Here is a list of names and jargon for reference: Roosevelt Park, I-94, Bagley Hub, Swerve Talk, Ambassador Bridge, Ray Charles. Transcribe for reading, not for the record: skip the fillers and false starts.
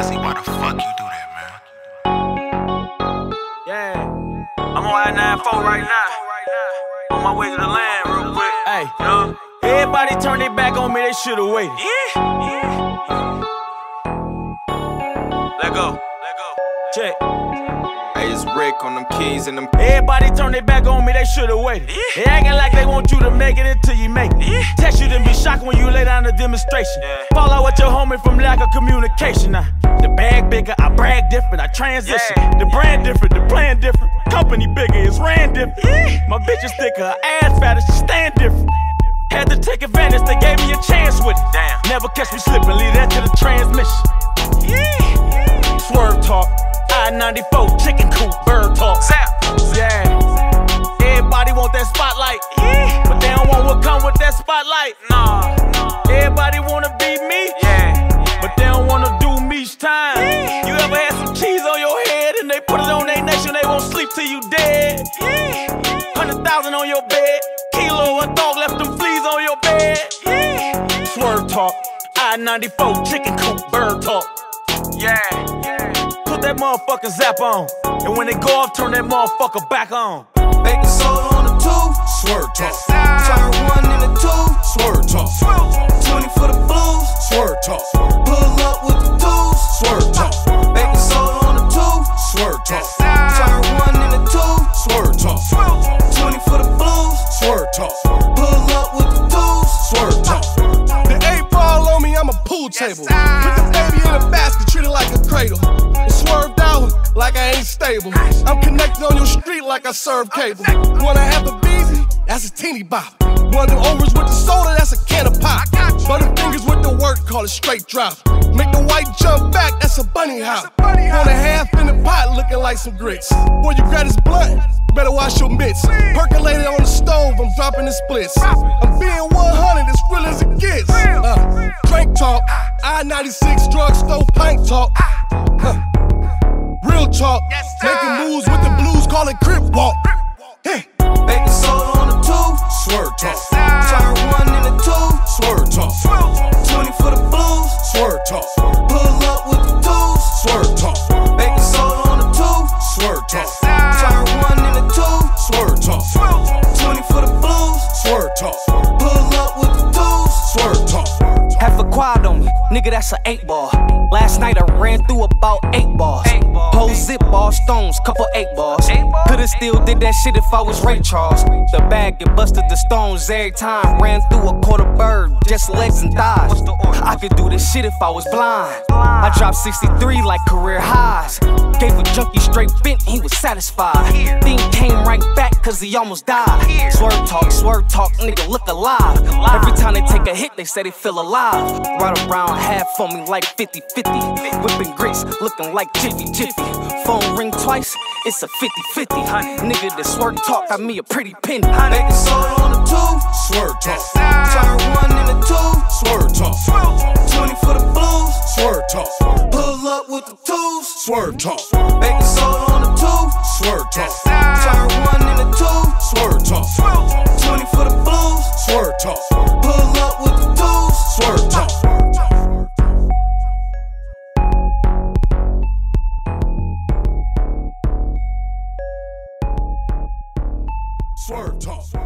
NYC, why the fuck you do that, man? Yeah, I'm on I-94 right now. On my way to the land real quick. Hey, everybody turn their back on me, they should have waited. Yeah. Let go. Check. Hey, it's Rick on them keys and them. Everybody turn their back on me, they shoulda waited. Yeah. They acting like they want you to make it until you make it. Yeah. Text you then be shocked when you lay down the demonstration. Yeah. Fall out with your homie from lack of communication. The bag bigger, I brag different, I transition. Yeah. The brand different, the plan different. Company bigger, it's ran different. Yeah. My bitch is thicker, her ass fatter, she stand different. Had to take advantage, they gave me a chance with it. Damn. Never catch me slipping, leave that to the transmission. Yeah. Swerve talk. I-94, chicken coop, bird talk. Zap. Yeah. Everybody want that spotlight. Yeah. But they don't want what come with that spotlight. Nah. Everybody wanna be me. Yeah. But they don't wanna do me each time. Yeah. You ever had some cheese on your head and they put it on their nation, they won't sleep till you dead. Yeah. 100,000 on your bed. Kilo a dog left them fleas on your bed. Yeah. Swerve talk. I-94, chicken coop, bird talk. Yeah. That motherfucking zap on, and when they go off, turn that motherfucker back on. Baking soda on the tube, swerve talk. Turn one in the tube, swerve talk. 20 for the blues, swerve talk. Pull up with the tubes, swerve talk. Baking soda on the tube, swerve talk. Turn one in the tube, swerve talk. 20 for the blues, swerve talk. Pull up with the tubes, swerve talk. The 8-ball on me, I'm a pool table. Put the baby in a basket, treat it like a cradle. Swerved out like I ain't stable. I'm connected on your street like I serve cable. Wanna have the busy? That's a teeny bop. One of them overs with the soda, that's a can of pop. Butter fingers with the work, call it straight drop. Make the white jump back, that's a bunny hop. On a half in the pot, looking like some grits. Boy, you grab this blunt, better wash your mitts. Percolated on the stove, I'm dropping the splits. I'm being 100, as real as it gets. Drink talk, I-96 drugstore pint talk. Real talk, making moves with the blues, call it crip walk. Hey. Baking soda on the tube, swerve talk. Turn one in the tube, swerve talk. 20 for the blues, swerve talk. Pull up with the tubes, swerve talk. Baking soda on the tube, swerve talk. Turn one in the tube, swerve talk. 20 for the blues, swerve talk. Pull up with the tubes, swerve talk. Half a quad on me, nigga, that's an 8-ball. Last night I ran through about 8 bars. Whole zip ball stones, couple 8 bars. Coulda still did that shit if I was Ray Charles. The bag get busted the stones every time. Ran through a quarter bird, just legs and thighs. I could do this shit if I was blind. I dropped 63 like career highs. Gave a junkie straight bent, he was satisfied. Thing came right back cause he almost died. Swerve talk, nigga look alive. Every time they take a hit they say they feel alive. Right around half on me like 50-50. Whipping grits, looking like jiffy. Phone ring twice, it's a 50-50. Nigga, this swerve talk got me a pretty penny. Baking soda on the tube, swerve talk. Turn one in the tube, swerve talk. 20 for the blues, swerve talk. Pull up with the tubes, swerve talk. Baking soda on the tube, swerve talk. Turn one in the tube, swerve talk. 20 for the blues, swerve talk. Pull up with the tubes, swerve talk. Swerve talk.